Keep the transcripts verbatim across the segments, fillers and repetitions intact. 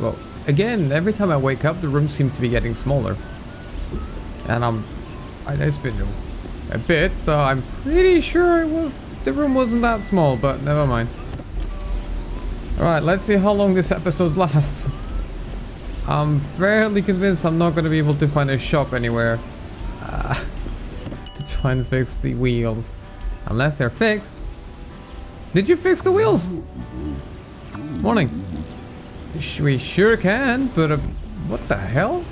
Well, again, every time I wake up, the room seems to be getting smaller. And I'm... I know it's been a bit, but I'm pretty sure it was... the room wasn't that small, but never mind. Alright, let's see how long this episode lasts. I'm fairly convinced I'm not going to be able to find a shop anywhere. Uh, to try and fix the wheels. Unless they're fixed. Did you fix the wheels? Morning. We sure can, but uh, what the hell?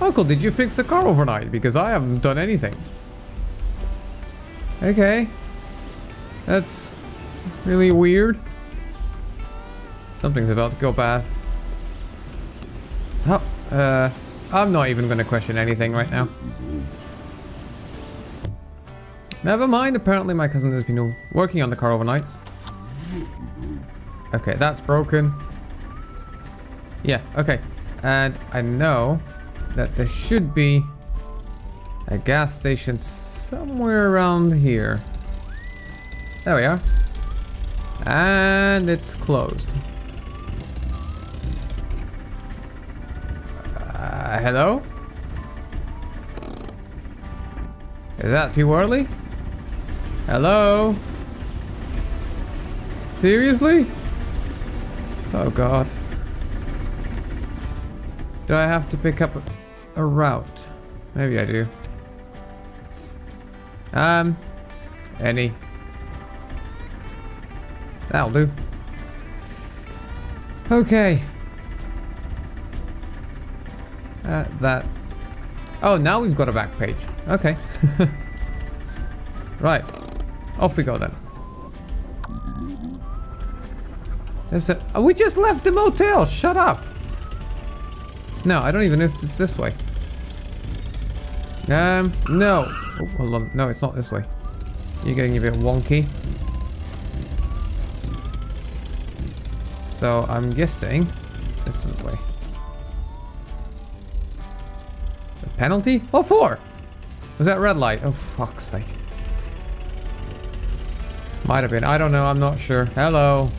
Uncle, did you fix the car overnight? Because I haven't done anything. Okay. That's really weird. Something's about to go bad. Oh, uh, I'm not even going to question anything right now. Never mind, apparently my cousin has been working on the car overnight. Okay, that's broken. Yeah, okay. And I know that there should be a gas station somewhere around here. There we are. And it's closed. Uh, hello? Is that too early? Hello? Seriously? Oh god. Do I have to pick up a, a route? Maybe I do. Um, any. That'll do. Okay. Uh, that. Oh, now we've got a back page. Okay. Right. Off we go then. There's a, oh, we just left the motel! Shut up! No, I don't even know if it's this way. Um, no. Oh, hold on. No, it's not this way. You're getting a bit wonky. So, I'm guessing this is the way. A penalty? What for? Was that red light? Oh, fuck's sake. Might have been. I don't know. I'm not sure. Hello.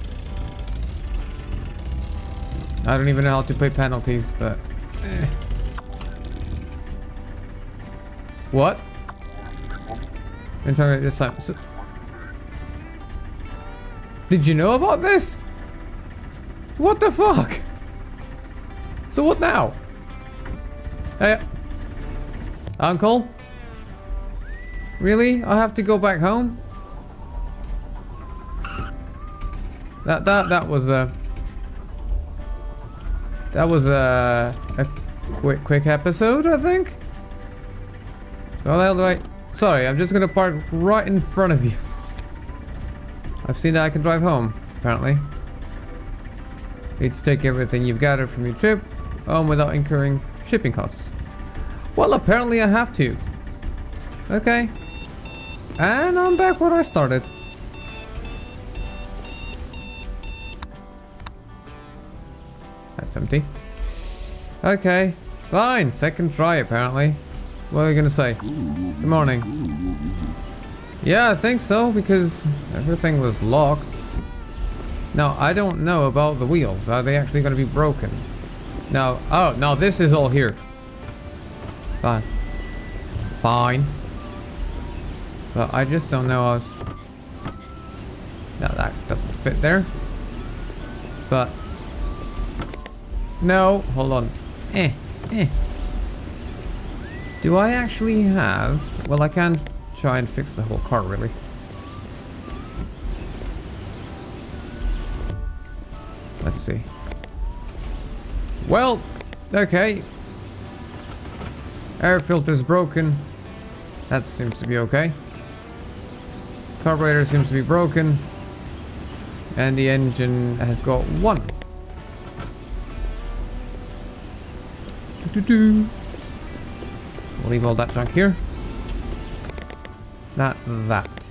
I don't even know how to pay penalties, but... Eh. What? Didn't tell me this time. So... Did you know about this? What the fuck? So what now? Hey, Uncle? Really? I have to go back home? That that that was a... Uh... That was a, a quick quick episode, I think. So how the hell do I... Sorry, I'm just going to park right in front of you. I've seen that I can drive home, apparently. Need to take everything you've gathered from your trip home without incurring shipping costs. Well, apparently I have to. Okay. And I'm back where I started. Empty. Okay, fine. Second try, apparently. What are you gonna say? Good morning. Yeah, I think so, because everything was locked. Now, I don't know about the wheels. Are they actually gonna be broken? No. Oh, no, this is all here. Fine. Fine. But I just don't know. I was... No, that doesn't fit there. But... No, hold on. Eh, eh. Do I actually have... Well, I can try and fix the whole car, really. Let's see. Well, okay. Air filter's broken. That seems to be okay. Carburetor seems to be broken. And the engine has got one. We'll leave all that junk here. That, that,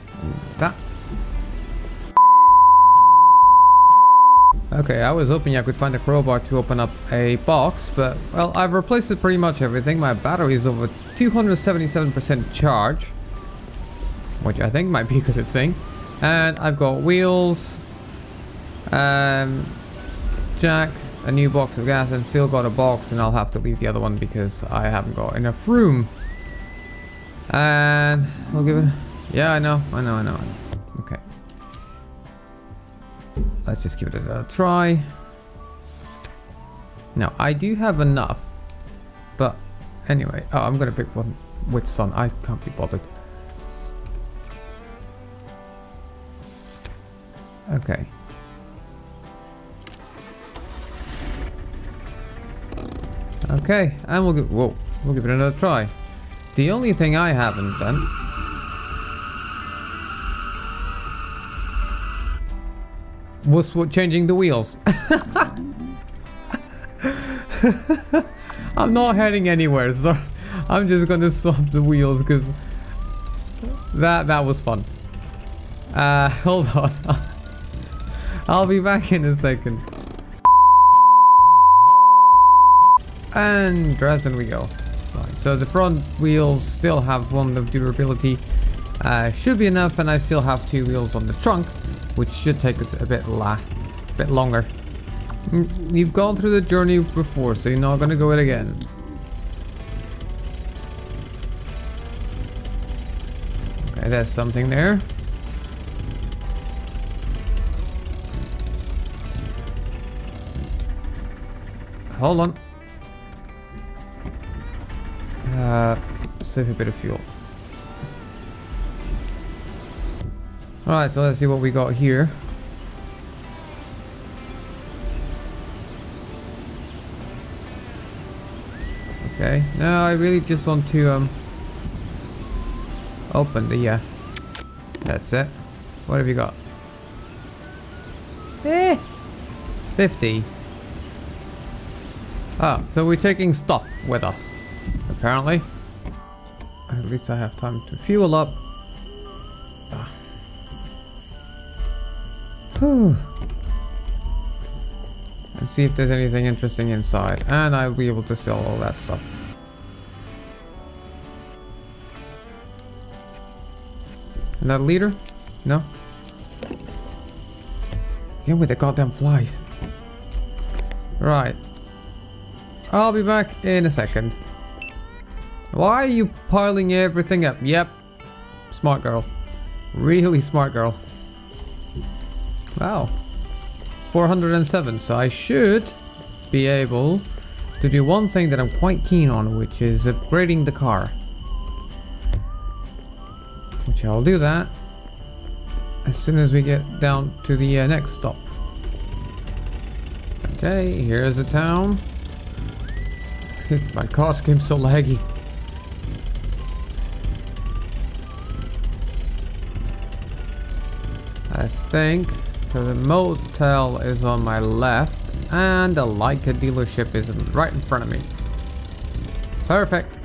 that. Okay, I was hoping I could find a crowbar to open up a box, but, well, I've replaced pretty much everything. My battery is over two hundred seventy-seven percent charge. which I think might be a good thing. And I've got wheels, um, jack, a new box of gas, and still got a box, and I'll have to leave the other one because I haven't got enough room. And we'll give it... Yeah, I know, I know, I know, I know. Okay. Let's just give it a try. Now, I do have enough, but anyway... Oh, I'm going to pick one with sun. I can't be bothered. Okay. Okay, and we'll give... Whoa, we'll give it another try. The only thing I haven't done... was changing the wheels. I'm not heading anywhere, so I'm just gonna swap the wheels because that that was fun. Uh, hold on, I'll be back in a second. And Dresden we go. Right, so the front wheels still have one of durability, uh, should be enough, and I still have two wheels on the trunk, which should take us a bit la, a bit longer. You've gone through the journey before, so you're not going to go it again. Okay, there's something there. Hold on. Uh, save a bit of fuel. Alright, so let's see what we got here. Okay, no, I really just want to um open the, yeah, uh, that's it. What have you got? Eh, fifty. Oh, so we're taking stuff with us, apparently. At least I have time to fuel up. Ah. Whew. And see if there's anything interesting inside, and I'll be able to sell all that stuff. And that leader? No? Again with the goddamn flies. Right. I'll be back in a second. Why are you piling everything up? Yep. Smart girl. Really smart girl. Wow. four hundred seven, so I should be able to do one thing that I'm quite keen on, which is upgrading the car, which I'll do that as soon as we get down to the uh, next stop. Okay, here's a town. My car became so laggy. I think so. The motel is on my left, and the Laika dealership is right in front of me. Perfect.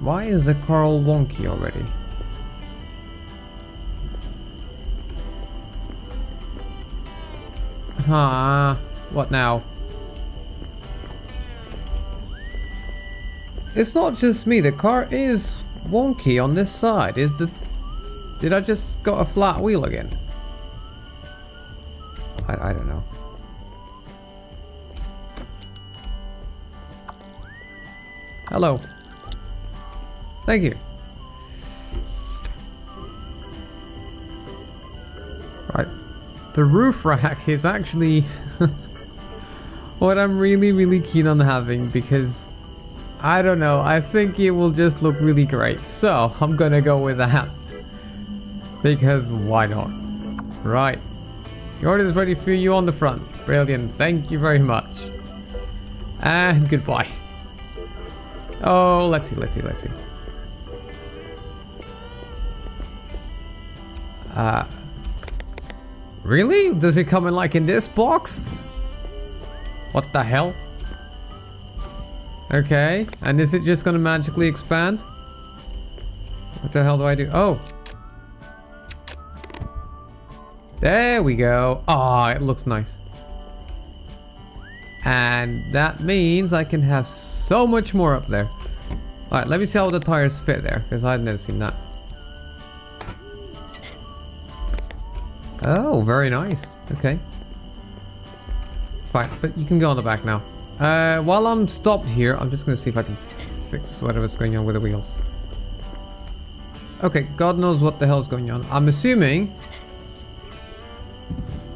Why is the car all wonky already? Huh, what now? It's not just me, the car is wonky on this side. Is the... Did I just got a flat wheel again? I, I don't know. Hello. Thank you. Right. The roof rack is actually what I'm really, really keen on having, because I don't know, I think it will just look really great. So I'm gonna go with that because why not? Right. Your order is ready for you on the front. Brilliant. Thank you very much. And goodbye. Oh, let's see, let's see, let's see. Uh... Really? Does it come in like in this box? What the hell? Okay, and is it just gonna magically expand? What the hell do I do? Oh! There we go. Ah, it looks nice. And that means I can have so much more up there. Alright, let me see how the tires fit there, because I've never seen that. Oh, very nice. Okay. Fine, but you can go on the back now. Uh, while I'm stopped here, I'm just going to see if I can fix whatever's going on with the wheels. Okay, God knows what the hell's going on. I'm assuming...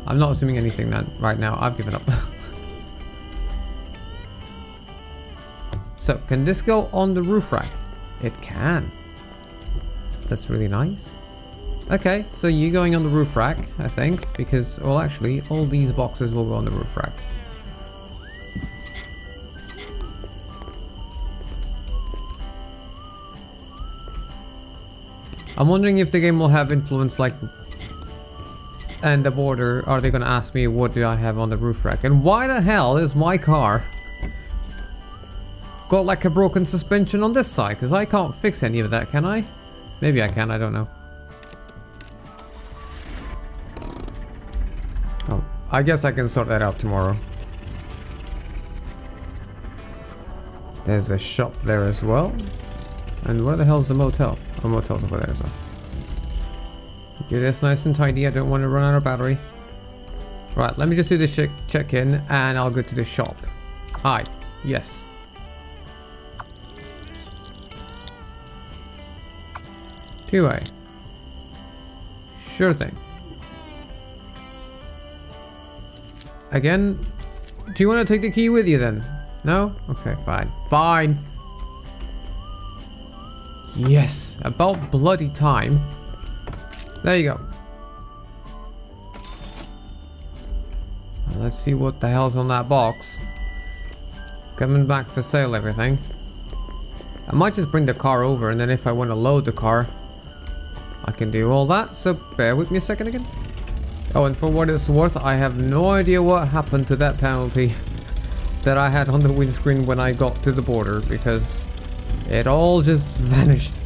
I'm not assuming anything then, right now. I've given up. So, can this go on the roof rack? It can. That's really nice. Okay, so you going on the roof rack, I think, because, well, actually, all these boxes will go on the roof rack. I'm wondering if the game will have influence, like, and the border. Are they going to ask me what do I have on the roof rack? And why the hell is my car got like a broken suspension on this side? Because I can't fix any of that, can I? Maybe I can, I don't know. Oh, I guess I can sort that out tomorrow. There's a shop there as well. And where the hell's the motel? Oh, motel's over there as well. Do this nice and tidy, I don't want to run out of battery. Right, let me just do this check-in and I'll go to the shop. Hi, yes. Two-way. Sure thing. Again, do you want to take the key with you then? No? Okay, fine. Fine! Yes! About bloody time. There you go. Let's see what the hell's on that box. Coming back for sale, everything. I might just bring the car over and then if I want to load the car, I can do all that, so bear with me a second again. Oh, and for what it's worth, I have no idea what happened to that penalty that I had on the windscreen when I got to the border, because it all just vanished.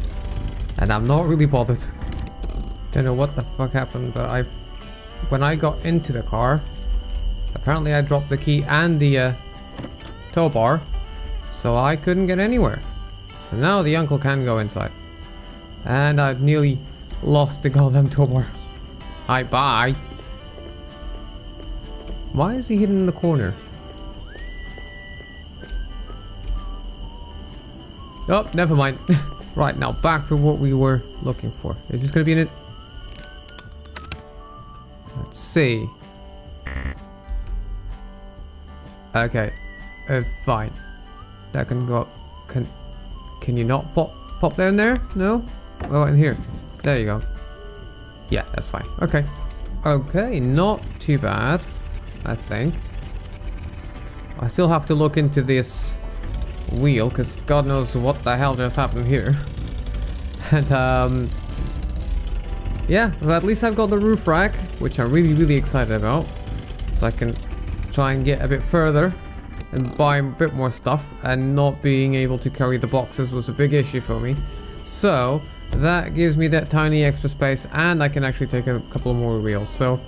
And I'm not really bothered. Don't know what the fuck happened, but I've... when I got into the car, apparently I dropped the key and the uh, tow bar, so I couldn't get anywhere. So now the uncle can go inside. And I've nearly lost the goddamn tow bar. Hi, bye. Why is he hidden in the corner? Oh, never mind. Right, now back for what we were looking for. Is this gonna be in it? Let's see. Okay. Uh, fine. That can go up. Can, can you not pop, pop down there? No? Oh, in here. There you go. Yeah, that's fine. Okay. Okay, not too bad, I think. I still have to look into this wheel, because God knows what the hell just happened here. And, um... yeah, well, at least I've got the roof rack, which I'm really, really excited about. So I can try and get a bit further and buy a bit more stuff, and not being able to carry the boxes was a big issue for me. So, that gives me that tiny extra space, and I can actually take a couple more wheels. So,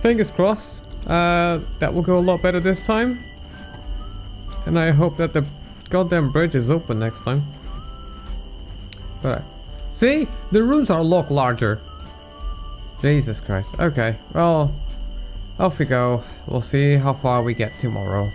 fingers crossed, uh, that will go a lot better this time. And I hope that the goddamn bridge is open next time. But, see? The rooms are a lot larger. Jesus Christ. Okay, well, off we go. We'll see how far we get tomorrow.